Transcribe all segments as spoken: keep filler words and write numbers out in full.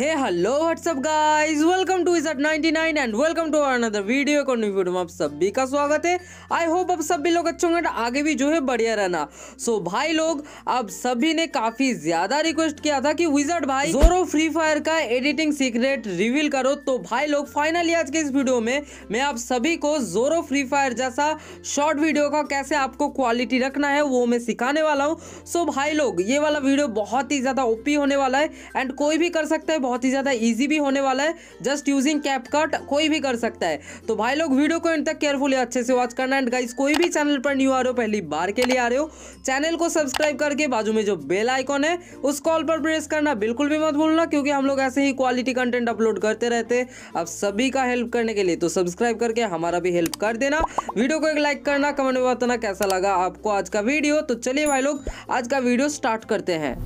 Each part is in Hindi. Hey hello what's up guys, welcome to ninety nine and welcome to another video. को न्यू वीडियो में आप सभी का स्वागत है। आई होप आप सभी लोग अच्छे होंगे, आगे भी जो है बढ़िया रहना। सो so, भाई लोग आप सभी ने काफी ज्यादा रिक्वेस्ट किया था कि विजर्ड भाई ज़ोरो फ्री फायर का एडिटिंग सीक्रेट रिवील करो। तो भाई लोग फाइनली आज के इस वीडियो में मैं आप सभी को ज़ोरो फ्री फायर जैसा शॉर्ट वीडियो का कैसे आपको क्वालिटी रखना है वो मैं सिखाने वाला हूँ। सो so, भाई लोग ये वाला वीडियो बहुत ही ज्यादा ओपी होने वाला है एंड कोई भी कर सकता है, बहुत ही ज़्यादा इजी भी होने वाला है। जस्ट यूजिंग कैपकट कोई भी कर सकता है। तो भाई लोग वीडियो को एंड तक केयरफुली अच्छे से वॉच करना। एंड गाइस कोई भी चैनल पर न्यू आ रहे हो, पहली बार के लिए आ रहे हो, चैनल को सब्सक्राइब करके बाजू में जो बेल आइकॉन है उस कॉल पर प्रेस करना बिल्कुल भी मत भूलना, क्योंकि हम लोग ऐसे ही क्वालिटी कंटेंट अपलोड करते रहते हैं आप सभी का हेल्प करने के लिए। तो सब्सक्राइब करके हमारा भी हेल्प कर देना, वीडियो को एक लाइक करना, कमेंट में बताना कैसा लगा आपको आज का वीडियो। तो चलिए भाई लोग आज का वीडियो स्टार्ट करते हैं।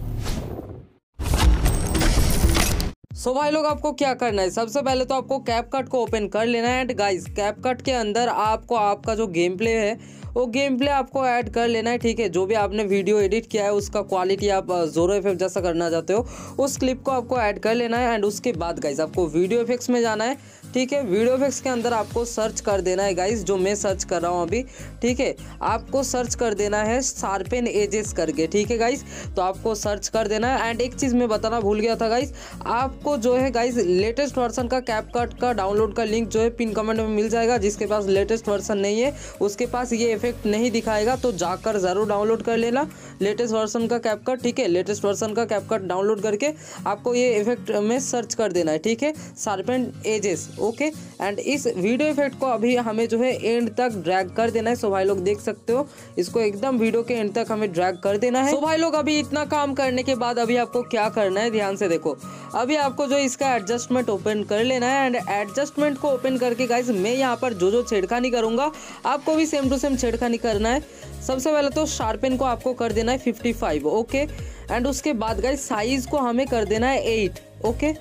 सो so, भाई लोग आपको क्या करना है, सबसे पहले तो आपको कैपकट को ओपन कर लेना है। एंड गाइस कैपकट के अंदर आपको आपका जो गेम प्ले है वो गेम प्ले आपको ऐड कर लेना है, ठीक है। जो भी आपने वीडियो एडिट किया है उसका क्वालिटी आप ज़ोरो इफेक्ट जैसा करना चाहते हो उस क्लिप को आपको ऐड कर लेना है। एंड उसके बाद गाइस आपको वीडियो इफेक्ट्स में जाना है, ठीक है। वीडियो इफेक्ट्स के अंदर आपको सर्च कर देना है गाइस, जो मैं सर्च कर रहा हूँ अभी, ठीक है। आपको सर्च कर देना है शार्पन एजेस करके, ठीक है गाइस। तो आपको सर्च कर देना है। एंड एक चीज़ मैं बताना भूल गया था गाइस, आपको जो है गाइस लेटेस्ट वर्सन का कैपकट का डाउनलोड का लिंक जो है पिन कमेंट में मिल जाएगा। जिसके पास लेटेस्ट वर्सन नहीं है उसके पास ये इफेक्ट नहीं दिखाएगा, तो जाकर जरूर डाउनलोड कर लेना लेटेस्ट वर्सन का कैपकट, ठीक है। लेटेस्ट वर्सन का कैपकट डाउनलोड करके आपको ये इफेक्ट में सर्च कर देना है, ठीक है, शार्पेंड एजेस, ओके। एंड इस वीडियो इफेक्ट को अभी हमें जो है एंड तक ड्रैग कर देना है। सो भाई लोग देख सकते हो इसको एकदम वीडियो के एंड तक हमें ड्रैग कर देना है। सो भाई लोग अभी इतना काम करने के बाद अभी आपको क्या करना है, ध्यान से देखो। अभी आपको जो इसका एडजस्टमेंट ओपन कर लेना है। एंड एडजस्टमेंट को ओपन करके गाइज मैं यहाँ पर जो जो छेड़खानी करूँगा आपको भी सेम टू सेम छेड़खानी करना है। सबसे पहले तो शार्पन को आपको कर देना है फिफ्टी फाइव, ओके। एंड उसके बाद गाइज साइज को हमें कर देना है एट, ओके।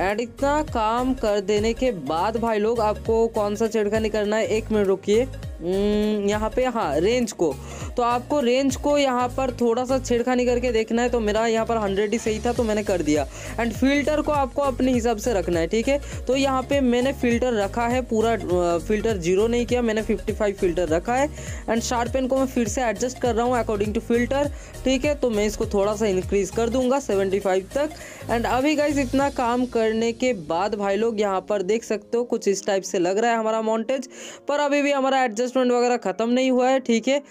एंड इतना काम कर देने के बाद भाई लोग आपको कौन सा छेड़खानी करना है, एक मिनट रुकिए, यहाँ पे हाँ रेंज को। तो आपको रेंज को यहाँ पर थोड़ा सा छेड़खानी करके देखना है। तो मेरा यहाँ पर हंड्रेड ही सही था तो मैंने कर दिया। एंड फिल्टर को आपको अपने हिसाब से रखना है, ठीक है। तो यहाँ पे मैंने फिल्टर रखा है, पूरा फिल्टर जीरो नहीं किया, मैंने फिफ्टी फाइव फिल्टर रखा है। एंड शार्पन को मैं फिर से एडजस्ट कर रहा हूँ अकॉर्डिंग टू फिल्टर, ठीक है। तो मैं इसको थोड़ा सा इंक्रीज़ कर दूँगा सेवेंटी फाइव तक। एंड अभी गाइज इतना काम करने के बाद भाई लोग यहाँ पर देख सकते हो कुछ इस टाइप से लग रहा है हमारा मॉन्टेज, पर अभी भी हमारा एडजस्ट वगैरह खत्म नहीं हुआ है, ठीक है।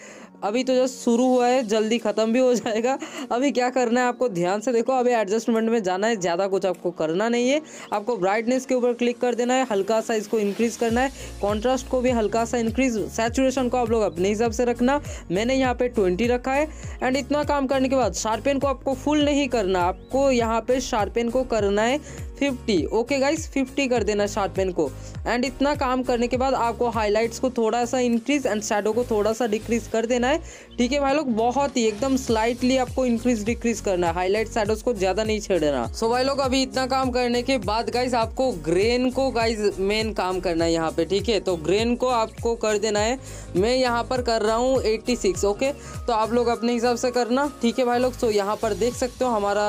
अभी तो जस्ट शुरू हुआ है, जल्दी खत्म भी हो जाएगा। अभी क्या करना है आपको, ध्यान से देखो। अभी एडजस्टमेंट में जाना है, ज़्यादा कुछ आपको करना नहीं है। आपको ब्राइटनेस के ऊपर क्लिक कर देना है, हल्का सा इसको इंक्रीज़ करना है, कॉन्ट्रास्ट को भी हल्का सा इंक्रीज, सैचुरेशन को आप लोग अपने हिसाब से रखना, मैंने यहाँ पे ट्वेंटी रखा है। एंड इतना काम करने के बाद शार्पन को आपको फुल नहीं करना, आपको यहाँ पर शार्पन को करना है फिफ्टी, ओके गाइस, फिफ्टी कर देना शार्पन को। एंड इतना काम करने के बाद आपको हाईलाइट्स को थोड़ा सा इंक्रीज एंड शैडो को थोड़ा सा डिक्रीज कर देना है, ठीक है भाई लोग। बहुत ही एकदम स्लाइटली आपको इंक्रीज डिक्रीज करना है, हाईलाइट शैडोज को ज़्यादा नहीं छेड़ना। सो भाई लोग अभी इतना काम करने के बाद गाइस आपको ग्रेन को गाइस मेन काम करना है यहाँ पे, ठीक है। तो ग्रेन को आपको कर देना है, मैं यहाँ पर कर रहा हूँ एट्टी सिक्स, ओके। तो आप लोग अपने हिसाब से करना, ठीक है भाई लोग। सो यहाँ पर देख सकते हो हमारा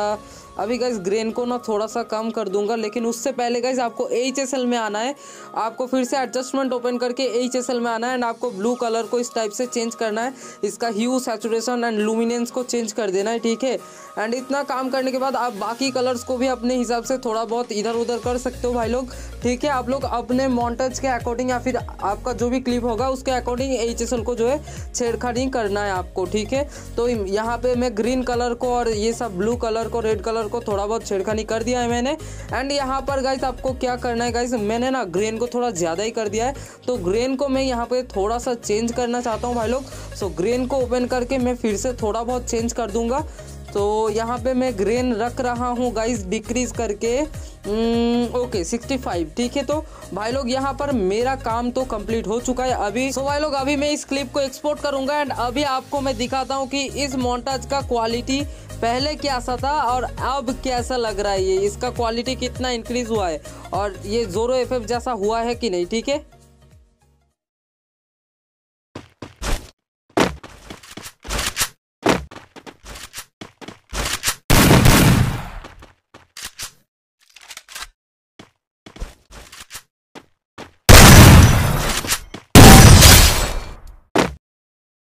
अभी गाइस ग्रेन को ना थोड़ा सा कम कर दूंगा। लेकिन उससे पहले गाइस आपको एच एस एल में आना है, आपको फिर से एडजस्टमेंट ओपन करके एच एस एल में आना है। एंड आपको ब्लू कलर को इस टाइप से चेंज करना है, इसका ह्यू, सैचुरेशन एंड लुमिनेंस को चेंज कर देना है, ठीक है। एंड इतना काम करने के बाद आप बाकी कलर्स को भी अपने हिसाब से थोड़ा बहुत इधर उधर कर सकते हो भाई लोग, ठीक है। आप लोग अपने मॉन्टेज के अकॉर्डिंग या फिर आपका जो भी क्लिप होगा उसके अकॉर्डिंग एच एस एल को जो है छेड़खानी करना है आपको, ठीक है। तो यहाँ पर मैं ग्रीन कलर को और ये सब ब्लू कलर को, रेड कलर को थोड़ा बहुत छेड़खानी कर दिया है मैंने। एंड यहाँ पर गाइस आपको क्या करना है गाइस, मैंने ना ग्रेन को थोड़ा ज़्यादा ही कर दिया है, तो ग्रेन को मैं यहाँ पे थोड़ा सा चेंज करना चाहता हूँ भाई लोग। सो ग्रेन को ओपन करके मैं फिर से थोड़ा बहुत चेंज कर दूंगा। तो यहाँ पे मैं ग्रेन रख रहा हूँ गाइस डिक्रीज करके, ओके सिक्सटी फाइव, ठीक है। तो भाई लोग यहाँ पर मेरा काम तो कंप्लीट हो चुका है अभी। सो भाई लोग अभी मैं इस क्लिप को एक्सपोर्ट करूँगा एंड अभी आपको मैं दिखाता हूँ कि इस मोन्टाज का क्वालिटी पहले कैसा था और अब कैसा लग रहा है, ये इसका क्वालिटी कितना इंक्रीज हुआ है और ये ज़ोरो एफएफ जैसा हुआ है कि नहीं, ठीक है।